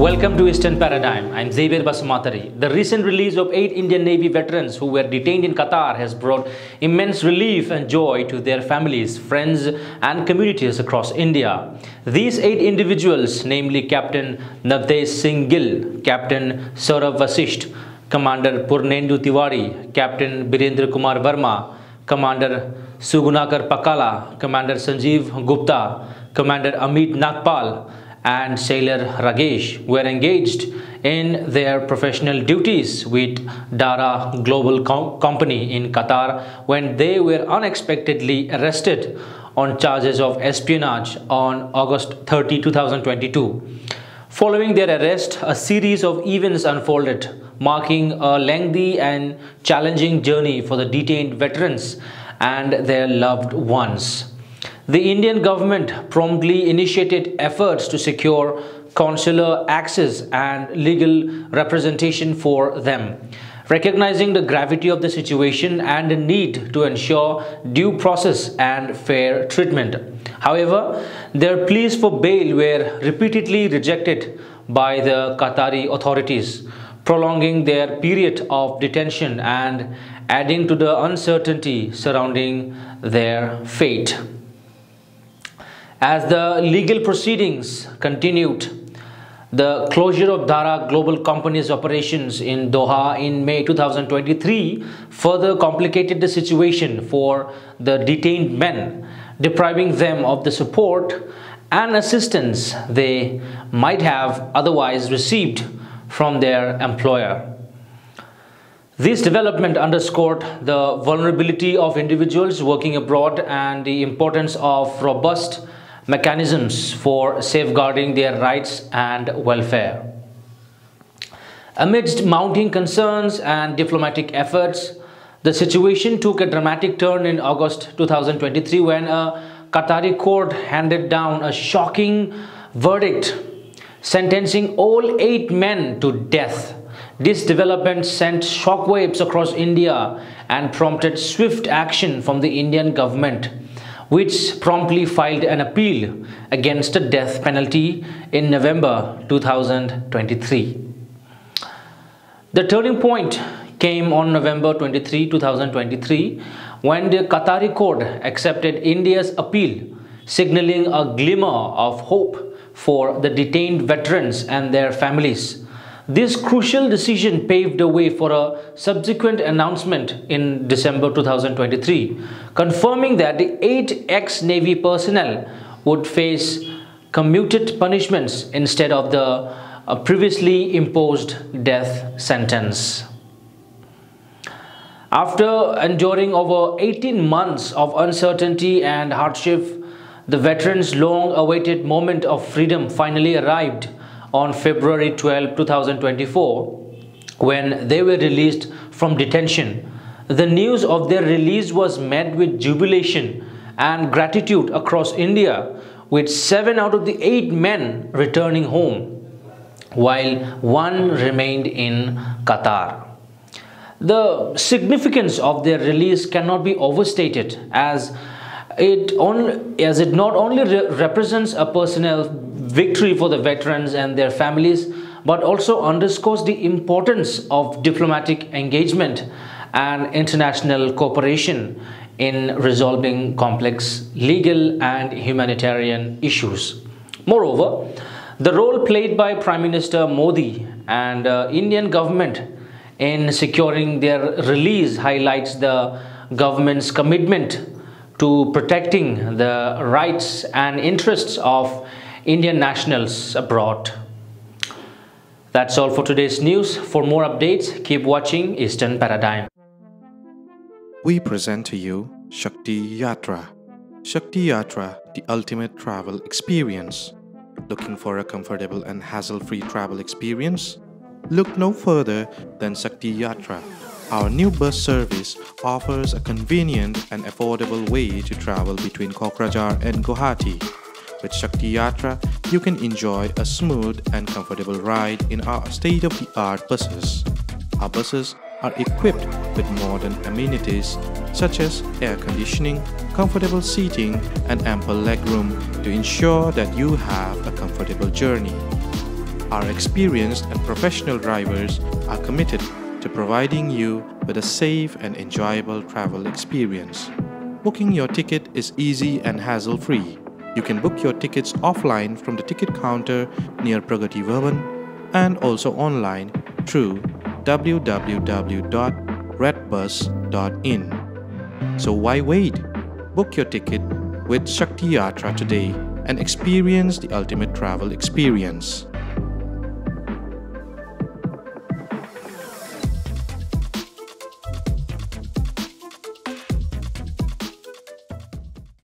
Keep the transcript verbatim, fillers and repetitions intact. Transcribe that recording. Welcome to Eastern Paradigm. I'm Xavier Basumatary. The recent release of eight Indian Navy veterans who were detained in Qatar has brought immense relief and joy to their families, friends, and communities across India. These eight individuals, namely Captain Navtej Singh Gill, Captain Saurabh Vasisht, Commander Purnendu Tiwari, Captain Birendra Kumar Verma, Commander Sugunakar Pakala, Commander Sanjeev Gupta, Commander Amit Nagpal, and Sailor Ragesh were engaged in their professional duties with Dahra Global Company in Qatar when they were unexpectedly arrested on charges of espionage on August thirtieth two thousand twenty-two. Following their arrest, a series of events unfolded, marking a lengthy and challenging journey for the detained veterans and their loved ones. The Indian government promptly initiated efforts to secure consular access and legal representation for them. Recognizing the gravity of the situation and the need to ensure due process and fair treatment. However, their pleas for bail were repeatedly rejected by the Qatari authorities, prolonging their period of detention and adding to the uncertainty surrounding their fate. As the legal proceedings continued, the closure of Dahra Global Company's operations in Doha in May two thousand twenty-three further complicated the situation for the detained men, depriving them of the support and assistance they might have otherwise received from their employer. This development underscored the vulnerability of individuals working abroad and the importance of robust mechanisms for safeguarding their rights and welfare. Amidst mounting concerns and diplomatic efforts, the situation took a dramatic turn in August two thousand twenty-three when a Qatari court handed down a shocking verdict, sentencing all eight men to death. This development sent shockwaves across India and prompted swift action from the Indian government, which promptly filed an appeal against the death penalty in November two thousand twenty-three. The turning point came on November twenty-third two thousand twenty-three, when the Qatari court accepted India's appeal, signaling a glimmer of hope for the detained veterans and their families. This crucial decision paved the way for a subsequent announcement in December two thousand twenty-three, confirming that the eight ex-Navy personnel would face commuted punishments instead of the previously imposed death sentence. After enduring over eighteen months of uncertainty and hardship, the veterans' long-awaited moment of freedom finally arrived on February twelfth two thousand twenty-four, when they were released from detention. The news of their release was met with jubilation and gratitude across India, with seven out of the eight men returning home, while one remained in Qatar. The significance of their release cannot be overstated, as it, on, as it not only re represents a personnel victory for the veterans and their families, but also underscores the importance of diplomatic engagement and international cooperation in resolving complex legal and humanitarian issues. Moreover, the role played by Prime Minister Modi and uh, Indian government in securing their release highlights the government's commitment to protecting the rights and interests of Indian nationals abroad. That's all for today's news. For more updates, keep watching Eastern Paradigm. We present to you Shakti Yatra. Shakti Yatra, the ultimate travel experience. Looking for a comfortable and hassle-free travel experience? Look no further than Shakti Yatra. Our new bus service offers a convenient and affordable way to travel between Kokrajhar and Guwahati. With Shakti Yatra, you can enjoy a smooth and comfortable ride in our state-of-the-art buses. Our buses are equipped with modern amenities such as air conditioning, comfortable seating, and ample legroom to ensure that you have a comfortable journey. Our experienced and professional drivers are committed to providing you with a safe and enjoyable travel experience. Booking your ticket is easy and hassle-free. You can book your tickets offline from the ticket counter near Pragati Vihar and also online through w w w dot redbus dot in. So why wait? Book your ticket with Shakti Yatra today and experience the ultimate travel experience.